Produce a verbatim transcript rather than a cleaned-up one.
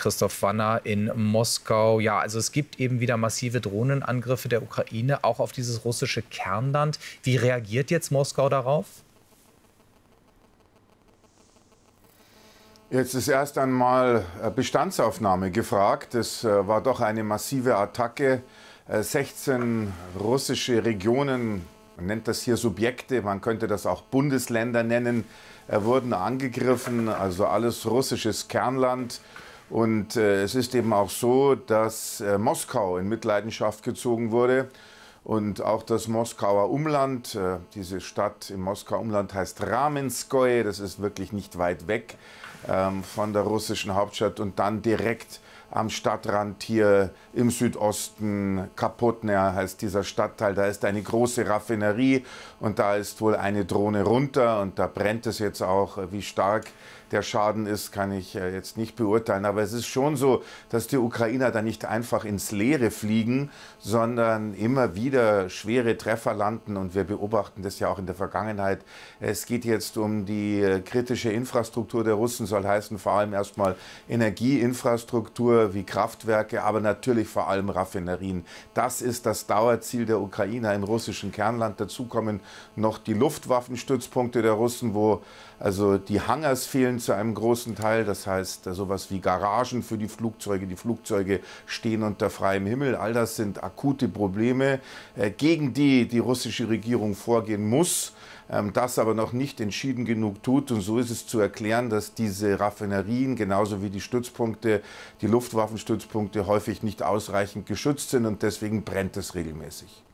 Christoph Wanner in Moskau. Ja, also es gibt eben wieder massive Drohnenangriffe der Ukraine, auch auf dieses russische Kernland. Wie reagiert jetzt Moskau darauf? Jetzt ist erst einmal Bestandsaufnahme gefragt. Es war doch eine massive Attacke. sechzehn russische Regionen, man nennt das hier Subjekte, man könnte das auch Bundesländer nennen, wurden angegriffen, also alles russisches Kernland. Und es ist eben auch so, dass Moskau in Mitleidenschaft gezogen wurde und auch das Moskauer Umland. Diese Stadt im Moskauer Umland heißt Ramenskoye, das ist wirklich nicht weit weg von der russischen Hauptstadt, und dann direkt am Stadtrand hier im Südosten, Kapotnja heißt dieser Stadtteil, da ist eine große Raffinerie und da ist wohl eine Drohne runter und da brennt es jetzt auch. Wie stark der Schaden ist, kann ich jetzt nicht beurteilen, aber es ist schon so, dass die Ukrainer da nicht einfach ins Leere fliegen, sondern immer wieder schwere Treffer landen, und wir beobachten das ja auch in der Vergangenheit. Es geht jetzt um die kritische Infrastruktur der Russen, soll heißen vor allem erstmal Energieinfrastruktur wie Kraftwerke, aber natürlich vor allem Raffinerien. Das ist das Dauerziel der Ukrainer im russischen Kernland. Dazu kommen noch die Luftwaffenstützpunkte der Russen, wo also die Hangars fehlen zu einem großen Teil. Das heißt, sowas wie Garagen für die Flugzeuge. Die Flugzeuge stehen unter freiem Himmel. All das sind akute Probleme, gegen die die russische Regierung vorgehen muss, das aber noch nicht entschieden genug tut. Und so ist es zu erklären, dass diese Raffinerien, genauso wie die Stützpunkte, die Luftwaffenstützpunkte häufig nicht ausreichend geschützt sind, und deswegen brennt es regelmäßig.